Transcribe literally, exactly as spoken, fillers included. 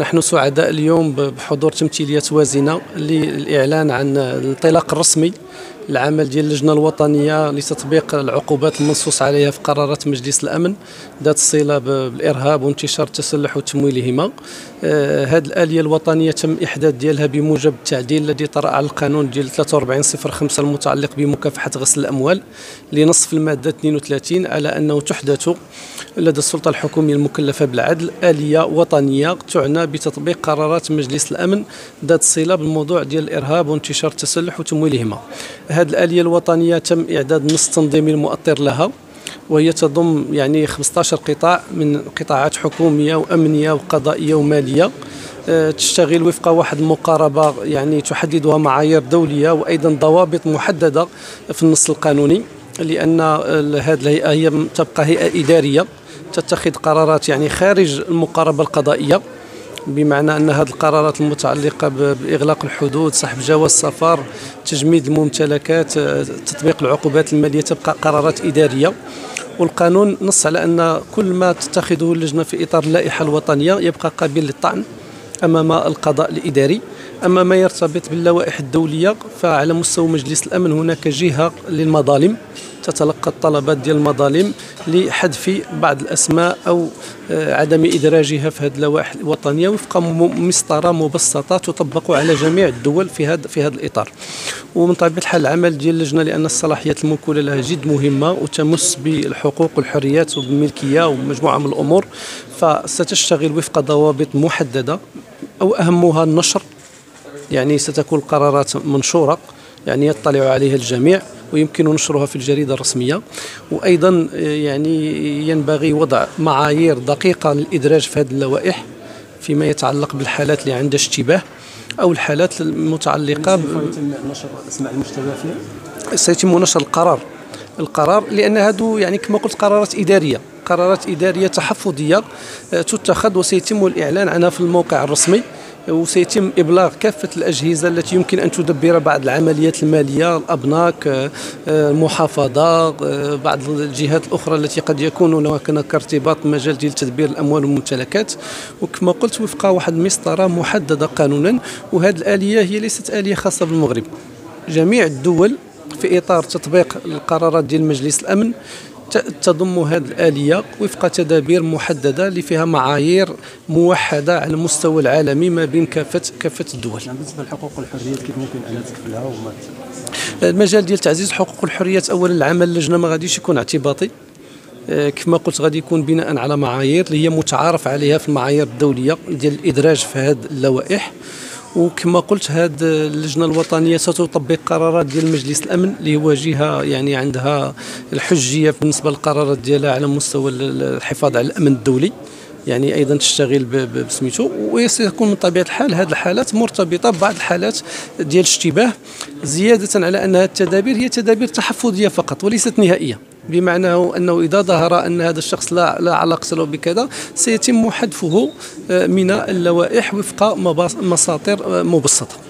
نحن سعداء اليوم بحضور تمثيليات وازنه للاعلان عن الانطلاق الرسمي العمل ديال اللجنه الوطنيه لتطبيق العقوبات المنصوص عليها في قرارات مجلس الامن ذات الصله بالارهاب وانتشار التسلح وتمويلهما. آه هذه الاليه الوطنيه تم احداث ديالها بموجب التعديل الذي طرا على القانون ديال ثلاثة وأربعين صفر خمسة المتعلق بمكافحه غسل الاموال لنص في الماده اثنين وثلاثين على انه تحدث لدى السلطه الحكوميه المكلفه بالعدل اليه وطنيه تعنى بتطبيق قرارات مجلس الامن ذات الصله بالموضوع ديال الارهاب وانتشار التسلح وتمويلهما. هذه الآلية الوطنية تم إعداد نص تنظيمي مؤطر لها، وهي تضم يعني خمسة عشر قطاع من قطاعات حكومية وأمنية وقضائية ومالية، تشتغل وفق واحد المقاربة يعني تحددها معايير دولية وأيضا ضوابط محددة في النص القانوني، لأن هذه الهيئة هي تبقى هيئة إدارية تتخذ قرارات يعني خارج المقاربة القضائية، بمعنى أن هذه القرارات المتعلقة بإغلاق الحدود، سحب جواز السفر، تجميد الممتلكات، تطبيق العقوبات المالية تبقى قرارات إدارية. والقانون نص على أن كل ما تتخذه اللجنة في إطار اللائحة الوطنية يبقى قابل للطعن أمام القضاء الإداري. أما ما يرتبط باللوائح الدولية فعلى مستوى مجلس الأمن هناك جهة للمظالم تتلقى الطلبات ديال المظالم لحذف بعض الأسماء أو عدم إدراجها في هذه اللوائح الوطنية وفق مسطرة مبسطة تطبق على جميع الدول في هذا في هذا الإطار. ومن طبيعة الحال العمل ديال اللجنة لأن الصلاحيات الموكولة لها جد مهمة وتمس بالحقوق والحريات وبالملكية ومجموعة من الأمور، فستشتغل وفق ضوابط محددة أو أهمها النشر، يعني ستكون القرارات منشورة يعني يطلع عليها الجميع ويمكن نشرها في الجريدة الرسمية. وأيضا يعني ينبغي وضع معايير دقيقة للإدراج في هذه اللوائح فيما يتعلق بالحالات اللي عندها اشتباه أو الحالات المتعلقة ب... يتم نشر الأسماء المشتبه فيها؟ سيتم نشر القرار القرار لأن هادو يعني كما قلت قرارات إدارية قرارات إدارية تحفظية تتخذ وسيتم الإعلان عنها في الموقع الرسمي، وسيتم إبلاغ كافة الأجهزة التي يمكن أن تدبر بعض العمليات المالية، الأبناك، المحافظة، بعض الجهات الأخرى التي قد يكون هناك ارتباط مجال ديال تدبير الأموال والممتلكات، وكما قلت وفق واحد المسطرة محددة قانونا. وهذه الآلية هي ليست آلية خاصة بالمغرب، جميع الدول في إطار تطبيق القرارات ديال مجلس الأمن تضم هذه الآلية وفق تدابير محددة اللي فيها معايير موحدة على المستوى العالمي ما بين كافة كافة الدول. بالنسبة للحقوق والحريات كيف ممكن أن تكفلها وما المجال ديال تعزيز حقوق والحريات؟ أولا عمل اللجنة ما غاديش يكون اعتباطي، كما قلت غادي يكون بناء على معايير اللي هي متعارف عليها في المعايير الدولية ديال الإدراج في هذه اللوائح. وكما قلت هذه اللجنه الوطنيه ستطبق قرارات ديال مجلس الامن اللي هو جهه يعني عندها الحجيه بالنسبه للقرارات ديالها على مستوى الحفاظ على الامن الدولي، يعني ايضا تشتغل بسميتو. وسيكون من طبيعه الحال هذه الحالات مرتبطه ببعض الحالات ديال الاشتباه، زياده على ان التدابير هي تدابير تحفظيه فقط وليست نهائيه، بمعنى أنه إذا ظهر أن هذا الشخص لا, لا علاقة له بكذا سيتم حذفه من اللوائح وفق مساطر مبسطة.